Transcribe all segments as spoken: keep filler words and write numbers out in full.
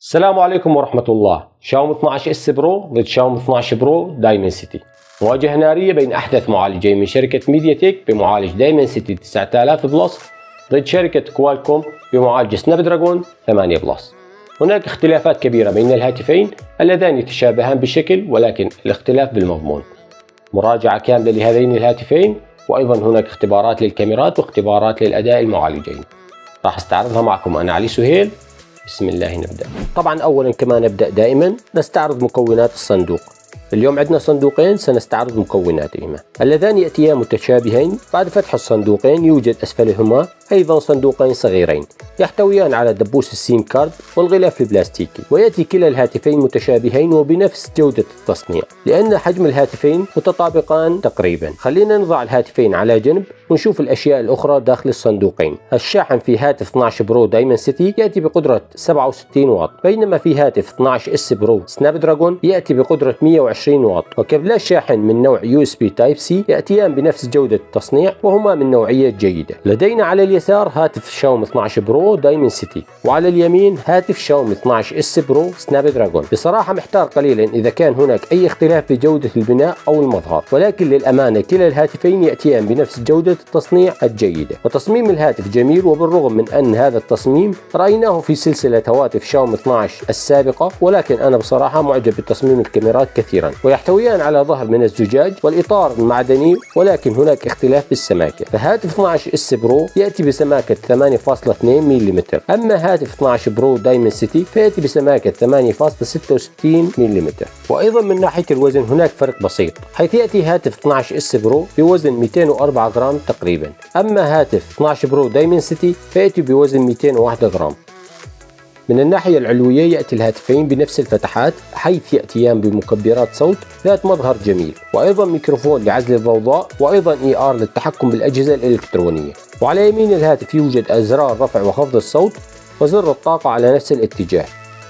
السلام عليكم ورحمة الله. شاومي اثنا عشر اس برو ضد شاومي اثنا عشر برو دايمنسيتي، مواجهة نارية بين أحدث معالجين من شركة ميديا تيك بمعالج دايمنسيتي تسعة آلاف بلس ضد شركة كوالكوم بمعالج سناب دراجون ثمانية بلس. هناك اختلافات كبيرة بين الهاتفين اللذان يتشابهان بالشكل ولكن الاختلاف بالمضمون. مراجعة كاملة لهذين الهاتفين، وأيضا هناك اختبارات للكاميرات واختبارات للأداء المعالجين راح استعرضها معكم أنا علي سهيل. بسم الله نبدأ. طبعا أولا كما نبدأ دائما نستعرض مكونات الصندوق. اليوم عندنا صندوقين سنستعرض مكوناتهما اللذان يأتيان متشابهين. بعد فتح الصندوقين يوجد أسفلهما أيضا صندوقين صغيرين يحتويان على دبوس السيم كارد والغلاف البلاستيكي، ويأتي كلا الهاتفين متشابهين وبنفس جودة التصنيع لأن حجم الهاتفين متطابقان تقريبا. خلينا نضع الهاتفين على جنب ونشوف الأشياء الأخرى داخل الصندوقين. الشاحن في هاتف اثنا عشر برو دايمنسيتي يأتي بقدرة سبعة وستين واط، بينما في هاتف اثنا عشر اس برو سناب دراجون يأتي بقدرة مئة وعشرين واط. وكابلا الشاحن من نوع يو اس بي تايب سي يأتيان بنفس جودة التصنيع وهما من نوعية جيدة. لدينا على اليسار هاتف شاومي اثنا عشر برو دايمنسيتي، وعلى اليمين هاتف شاومي اثنا عشر اس برو سناب دراجون. بصراحة محتار قليلا إذا كان هناك أي اختلاف بجودة البناء أو المظهر، ولكن للأمانة كلا الهاتفين يأتيان بنفس جودة التصنيع الجيدة. وتصميم الهاتف جميل، وبالرغم من أن هذا التصميم رأيناه في سلسلة هواتف شاومي اثنا عشر السابقة، ولكن أنا بصراحة معجب بتصميم الكاميرات كثيرا، ويحتويان على ظهر من الزجاج والإطار معدني، ولكن هناك اختلاف في السماكة. فهاتف اثنا عشر اس برو يأتي بسماكة ثمانية فاصلة اثنين ملم، أما هاتف اثنا عشر برو دايمنسيتي فيأتي بسماكة ثمانية فاصلة ستة وستين ملم. وأيضا من ناحية الوزن هناك فرق بسيط، حيث يأتي هاتف اثنا عشر اس برو بوزن مئتين وأربعة جرام تقريبا، أما هاتف اثنا عشر برو دايمنسيتي فيأتي بوزن مئتين وواحد جرام. من الناحية العلوية يأتي الهاتفين بنفس الفتحات، حيث يأتيان بمكبرات صوت ذات مظهر جميل، وأيضا ميكروفون لعزل الضوضاء، وأيضا اي ار للتحكم بالأجهزة الإلكترونية. وعلى يمين الهاتف يوجد أزرار رفع وخفض الصوت وزر الطاقة على نفس الاتجاه.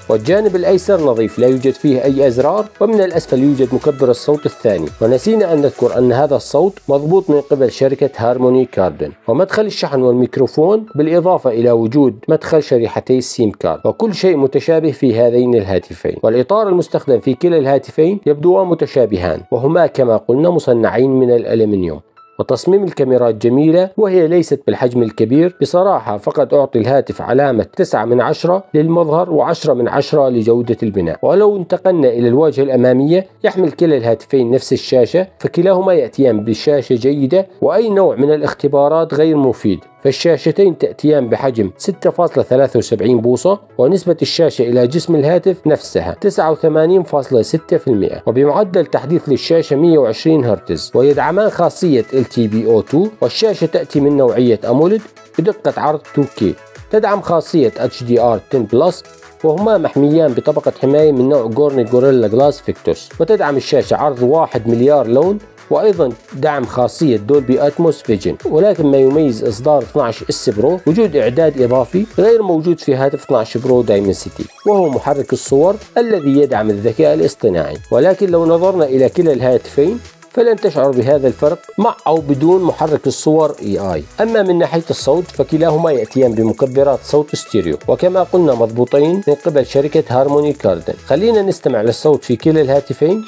والجانب الأيسر نظيف لا يوجد فيه أي أزرار، ومن الأسفل يوجد مكبر الصوت الثاني. ونسينا أن نذكر أن هذا الصوت مضبوط من قبل شركة هارموني كاردن. ومدخل الشحن والميكروفون، بالإضافة إلى وجود مدخل شريحتي السيم كارد، وكل شيء متشابه في هذين الهاتفين. والإطار المستخدم في كلا الهاتفين يبدو متشابهان، وهما كما قلنا مصنعين من الألمنيوم. وتصميم الكاميرات جميلة، وهي ليست بالحجم الكبير. بصراحة فقد أعطي الهاتف علامة تسعة من عشرة للمظهر وعشرة من عشرة لجودة البناء. ولو انتقلنا إلى الواجهة الأمامية، يحمل كلا الهاتفين نفس الشاشة، فكلاهما يأتيان بشاشة جيدة، وأي نوع من الاختبارات غير مفيد. فالشاشتين تأتيان بحجم ستة فاصلة ثلاثة وسبعين بوصة، ونسبة الشاشة إلى جسم الهاتف نفسها تسعة وثمانين فاصلة ستة بالمئة، وبمعدل تحديث للشاشة مئة وعشرين هرتز، ويدعمان خاصية إل تي بي أو تو. والشاشة تأتي من نوعية أموليد بدقة عرض تو كيه، تدعم خاصية اتش دي ار عشرة بلس، وهما محميان بطبقة حماية من نوع غوريلا جلاس فيكتوس. وتدعم الشاشة عرض واحد مليار لون، وأيضا دعم خاصية دولبي أتموس فيجن. ولكن ما يميز إصدار اثنا عشر اس برو وجود إعداد إضافي غير موجود في هاتف اثنا عشر برو دايمنسيتي، وهو محرك الصور الذي يدعم الذكاء الاصطناعي. ولكن لو نظرنا إلى كلا الهاتفين فلن تشعر بهذا الفرق مع أو بدون محرك الصور إي آي. أما من ناحية الصوت فكلاهما يأتيان بمكبرات صوت ستيريو، وكما قلنا مضبوطين من قبل شركة هارموني كاردن. خلينا نستمع للصوت في كلا الهاتفين.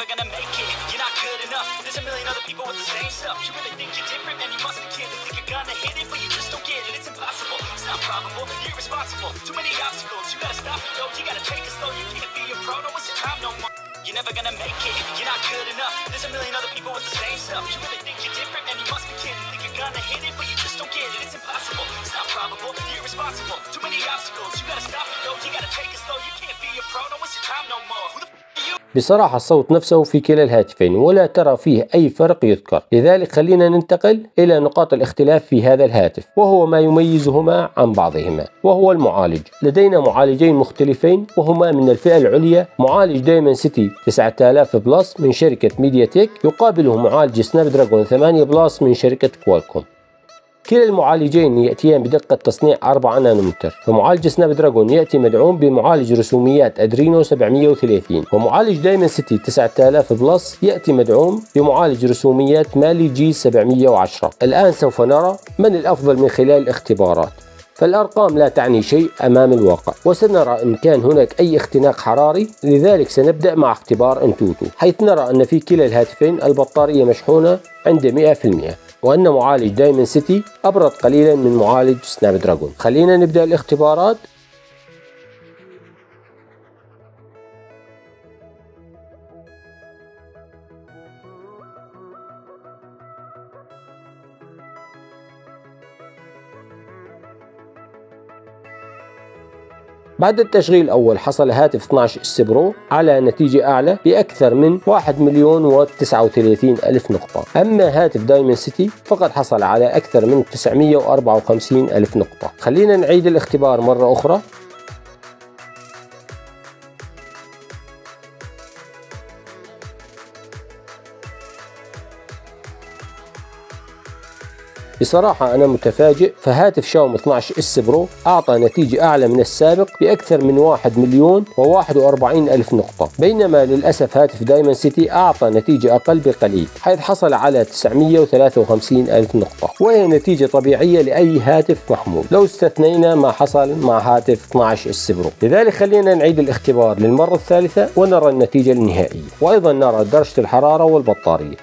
بصراحة الصوت نفسه في كلا الهاتفين ولا ترى فيه أي فرق يذكر. لذلك خلينا ننتقل إلى نقاط الاختلاف في هذا الهاتف، وهو ما يميزهما عن بعضهما، وهو المعالج. لدينا معالجين مختلفين وهما من الفئة العليا، معالج دايمنسيتي تسعة آلاف بلس من شركة ميديا تيك يقابله معالج سناب دراجون ثمانية بلس من شركة كوالكوم. كلا المعالجين يأتيان بدقة تصنيع أربعة نانومتر. فمعالج سناب دراجون يأتي مدعوم بمعالج رسوميات أدرينو سبعمئة وثلاثين، ومعالج دايمنسيتي تسعة آلاف بلس يأتي مدعوم بمعالج رسوميات مالي جي سبعمئة وعشرة. الآن سوف نرى من الأفضل من خلال الاختبارات. فالأرقام لا تعني شيء أمام الواقع، وسنرى إن كان هناك أي اختناق حراري. لذلك سنبدأ مع اختبار انتوتو، حيث نرى أن في كلا الهاتفين البطارية مشحونة عند مئة بالمئة، وأن معالج دايمنسيتي أبرد قليلا من معالج سناب دراجون. خلينا نبدأ الاختبارات. بعد التشغيل الأول حصل هاتف اثني عشر إس برو على نتيجة أعلى بأكثر من واحد مليون وتسعة وثلاثين ألف نقطة، أما هاتف دايمنسيتي فقد حصل على أكثر من تسعمئة وأربعة وخمسين ألف نقطة. خلينا نعيد الاختبار مرة أخرى. بصراحة أنا متفاجئ، فهاتف شاومي اثني عشر إس برو أعطى نتيجة أعلى من السابق بأكثر من واحد مليون وواحد وأربعين ألف نقطة، بينما للأسف هاتف دايمنسيتي أعطى نتيجة أقل بقليل، حيث حصل على تسعمئة وثلاثة وخمسين ألف نقطة، وهي نتيجة طبيعية لأي هاتف محمول لو استثنينا ما حصل مع هاتف اثني عشر إس برو. لذلك خلينا نعيد الاختبار للمرة الثالثة ونرى النتيجة النهائية، وأيضا نرى درجة الحرارة والبطارية.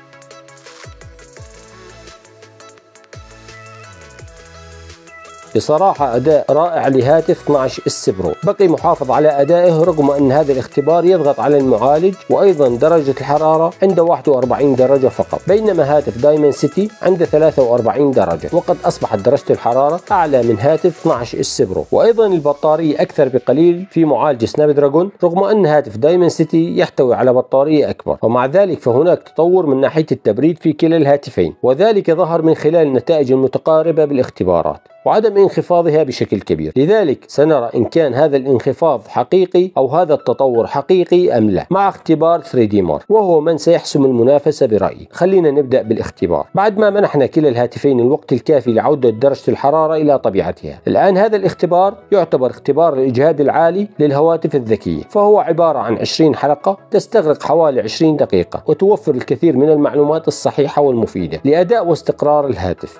بصراحة أداء رائع لهاتف اثني عشر إس برو، بقي محافظ على أدائه رغم أن هذا الاختبار يضغط على المعالج، وأيضا درجة الحرارة عند واحد وأربعين درجة فقط، بينما هاتف دايمنسيتي عند ثلاثة وأربعين درجة، وقد أصبحت درجة الحرارة أعلى من هاتف اثني عشر إس برو، وأيضا البطارية أكثر بقليل في معالج سناب دراجون، رغم أن هاتف دايمنسيتي يحتوي على بطارية أكبر، ومع ذلك فهناك تطور من ناحية التبريد في كلا الهاتفين، وذلك ظهر من خلال النتائج المتقاربة بالاختبارات، وعدم انخفاضها بشكل كبير. لذلك سنرى إن كان هذا الانخفاض حقيقي أو هذا التطور حقيقي أم لا مع اختبار ثري دي مارك، وهو من سيحسم المنافسة برأيي. خلينا نبدأ بالاختبار. بعد ما منحنا كلا الهاتفين الوقت الكافي لعودة درجة الحرارة إلى طبيعتها، الآن هذا الاختبار يعتبر اختبار الإجهاد العالي للهواتف الذكية، فهو عبارة عن عشرين حلقة تستغرق حوالي عشرين دقيقة، وتوفر الكثير من المعلومات الصحيحة والمفيدة لأداء واستقرار الهاتف.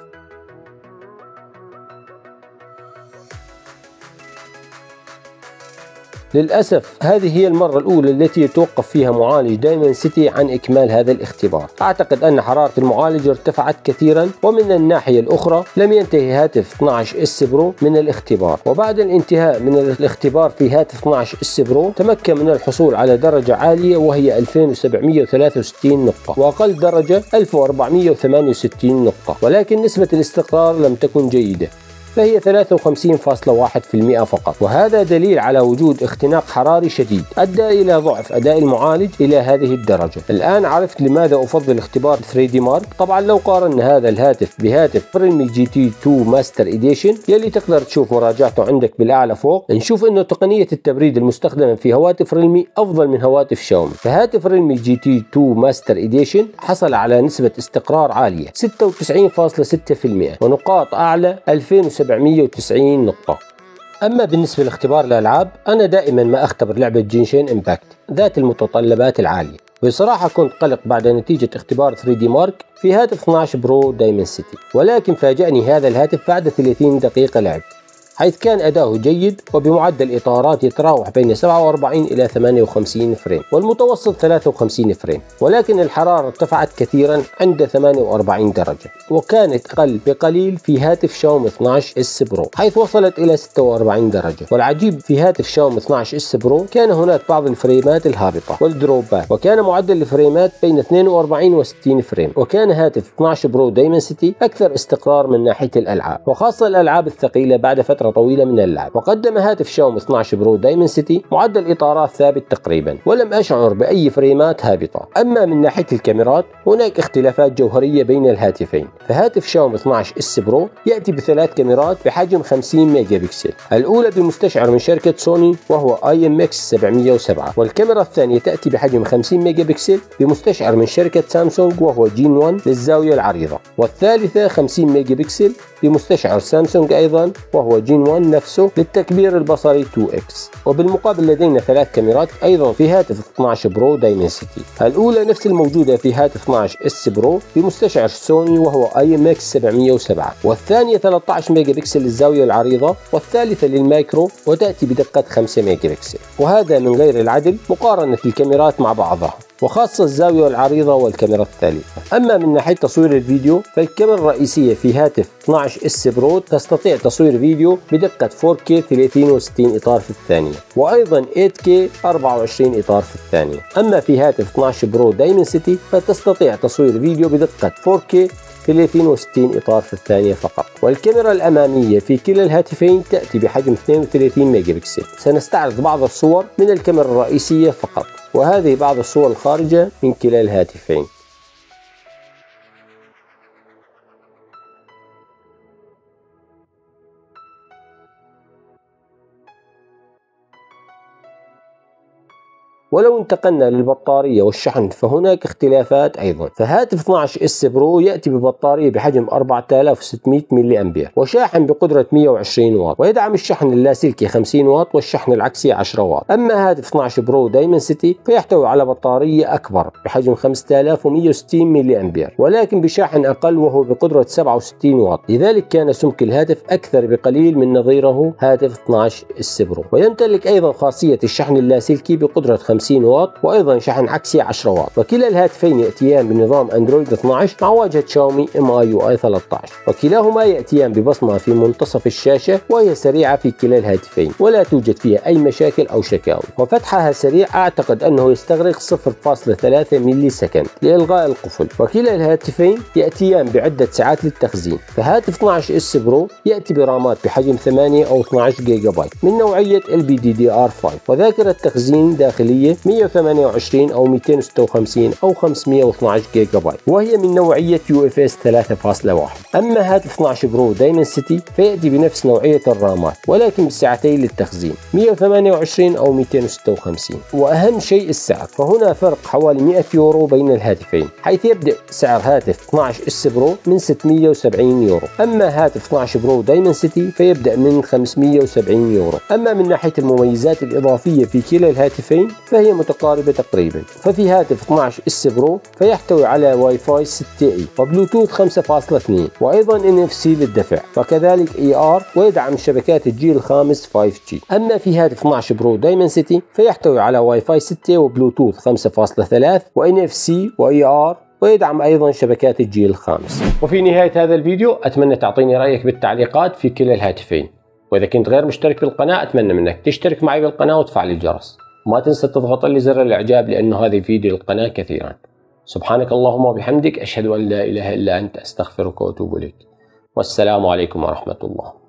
للأسف هذه هي المرة الأولى التي يتوقف فيها معالج دايمنسيتي عن إكمال هذا الاختبار. أعتقد أن حرارة المعالج ارتفعت كثيرا، ومن الناحية الأخرى لم ينتهي هاتف اثني عشر إس برو من الاختبار، وبعد الانتهاء من الاختبار في هاتف اثني عشر إس برو تمكن من الحصول على درجة عالية وهي ألفين وسبعمئة وثلاثة وستين نقطة، وأقل درجة ألف وأربعمئة وثمانية وستين نقطة، ولكن نسبة الاستقرار لم تكن جيدة، فهي ثلاثة وخمسين فاصلة واحد بالمئة فقط، وهذا دليل على وجود اختناق حراري شديد أدى إلى ضعف أداء المعالج إلى هذه الدرجة. الآن عرفت لماذا أفضل اختبار ثري دي مارك. طبعا لو قارنا هذا الهاتف بهاتف ريلمي جي تي تو ماستر إديشن يلي تقدر تشوف مراجعته عندك بالأعلى فوق، نشوف أنه تقنية التبريد المستخدمة في هواتف ريلمي أفضل من هواتف شاومي. فهاتف ريلمي جي تي تو ماستر إديشن حصل على نسبة استقرار عالية ستة وتسعين فاصلة ستة بالمئة، ونقاط أعلى ألفين وسبعمئة وتسعين نقطة. أما بالنسبة لاختبار الألعاب، أنا دائما ما أختبر لعبة جينشين إمباكت ذات المتطلبات العالية، بصراحة كنت قلق بعد نتيجة اختبار ثري دي مارك في هاتف اثني عشر برو دايمنسيتي، ولكن فاجأني هذا الهاتف بعد ثلاثين دقيقة لعب، حيث كان أداؤه جيد وبمعدل إطارات يتراوح بين سبعة وأربعين إلى ثمانية وخمسين فريم، والمتوسط ثلاثة وخمسين فريم، ولكن الحرارة ارتفعت كثيرا عند ثمانية وأربعين درجة، وكانت أقل بقليل في هاتف شاومي اثني عشر إس برو حيث وصلت إلى ستة وأربعين درجة. والعجيب في هاتف شاومي اثني عشر إس برو كان هناك بعض الفريمات الهابطة والدروبات، وكان معدل الفريمات بين اثنين وأربعين و ستين فريم، وكان هاتف اثني عشر برو دايمنسيتي أكثر استقرار من ناحية الألعاب، وخاصة الألعاب الثقيلة بعد فترة طويلة من اللعب. وقدم هاتف شاومي اثني عشر برو دايمنسيتي معدل إطارات ثابت تقريبا، ولم أشعر بأي فريمات هابطة. أما من ناحية الكاميرات هناك اختلافات جوهرية بين الهاتفين، فهاتف شاومي اثني عشر إس برو يأتي بثلاث كاميرات بحجم خمسين ميجا بكسل، الأولى بمستشعر من شركة سوني وهو آي إم إكس سبعمئة وسبعة، والكاميرا الثانية تأتي بحجم خمسين ميجا بكسل بمستشعر من شركة سامسونج وهو جين واحد للزاوية العريضة، والثالثة خمسين ميجا بكسل بمستشعر سامسونج أيضا وهو جين جين واحد نفسه للتكبير البصري تو إكس. وبالمقابل لدينا ثلاث كاميرات ايضا في هاتف اثناشر برو دايمنسيتي، الاولى نفس الموجوده في هاتف اثناشر إس برو بمستشعر سوني وهو آي إم إكس سبعمية وسبعة، والثانيه ثلاثة عشر ميجا بكسل للزاويه العريضه، والثالثه للمايكرو وتاتي بدقه خمسة ميجا بكسل، وهذا من غير العدل مقارنه الكاميرات مع بعضها، وخاصة الزاوية العريضة والكاميرا الثالثة. أما من ناحية تصوير الفيديو فالكاميرا الرئيسية في هاتف اثناشر إس برو تستطيع تصوير فيديو بدقة فور كي ثلاثين وستين إطار في الثانية، وأيضا ايت كي أربعة وعشرين إطار في الثانية. أما في هاتف اثناشر برو دايمنسيتي فتستطيع تصوير فيديو بدقة فور كي ثلاثين وستين إطار في الثانية فقط. والكاميرا الأمامية في كلا الهاتفين تأتي بحجم اثنين وثلاثين ميجا بكسل. سنستعرض بعض الصور من الكاميرا الرئيسية فقط، وهذه بعض الصور الخارجة من كلا الهاتفين. ولو انتقلنا للبطارية والشحن فهناك اختلافات أيضا، فهاتف اثناشر إس برو يأتي ببطارية بحجم أربعة آلاف وستمية ملي أمبير وشاحن بقدرة مئة وعشرين واط، ويدعم الشحن اللاسلكي خمسين واط والشحن العكسي عشرة واط. أما هاتف اثناشر برو دايمنسيتي فيحتوي على بطارية أكبر بحجم خمسة آلاف ومئة وستين ملي أمبير ولكن بشاحن أقل وهو بقدرة سبعة وستين واط، لذلك كان سمك الهاتف أكثر بقليل من نظيره هاتف اثناشر إس برو. ويمتلك أيضا خاصية الشحن اللاسلكي بقدرة خمسين واط وأيضا شحن عكسي عشرة واط، وكلا الهاتفين يأتيان بنظام أندرويد اثناشر مع واجهة شاومي إم آي يو آي ثلاثة عشر، وكلاهما يأتيان ببصمة في منتصف الشاشة وهي سريعة في كلا الهاتفين ولا توجد فيها أي مشاكل أو شكاوى، وفتحها سريع أعتقد أنه يستغرق صفر فاصلة ثلاثة ملي سكند لإلغاء القفل. وكلا الهاتفين يأتيان بعدة ساعات للتخزين، فهاتف اثناشر إس برو يأتي برامات بحجم ثمانية أو اثناشر جيجا بايت من نوعية إل بي دي دي آر خمسة، وذاكرة تخزين داخلية مئة وثمانية وعشرين أو مئتين وستة وخمسين أو خمسمئة واثناشر جيجا بايت وهي من نوعية يو إف إس ثلاثة واحد. أما هاتف اثناشر برو دايمنسيتي فيأتي بنفس نوعية الرامات ولكن بساعتين للتخزين مئة وثمانية وعشرين أو مئتين وستة وخمسين. وأهم شيء السعر، فهنا فرق حوالي مئة يورو بين الهاتفين، حيث يبدأ سعر هاتف اثناشر إس برو من ستمئة وسبعين يورو، أما هاتف اثناشر برو دايمنسيتي فيبدأ من خمسمئة وسبعين يورو. أما من ناحية المميزات الإضافية في كلا الهاتفين فهي متقاربة تقريبا، ففي هاتف اثناشر إس برو فيحتوي على واي فاي ستة إي وبلوتوث خمسة فاصلة اثنين وأيضا إن إف سي للدفع، وكذلك إي آر ويدعم شبكات الجيل الخامس فايف جي. أما في هاتف اثناشر برو دايمنسيتي فيحتوي على واي فاي ستة وبلوتوث خمسة فاصلة ثلاثة وإن إف سي وإي آر ويدعم أيضا شبكات الجيل الخامس. وفي نهاية هذا الفيديو أتمنى تعطيني رأيك بالتعليقات في كلا الهاتفين، وإذا كنت غير مشترك بالقناة أتمنى منك تشترك معي بالقناة وتفعل الجرس، وما تنسى تضغط لي زر الاعجاب لانه هذه فيديو للقناه كثيرا. سبحانك اللهم وبحمدك، اشهد ان لا اله الا انت، استغفرك واتوب اليك، والسلام عليكم ورحمه الله.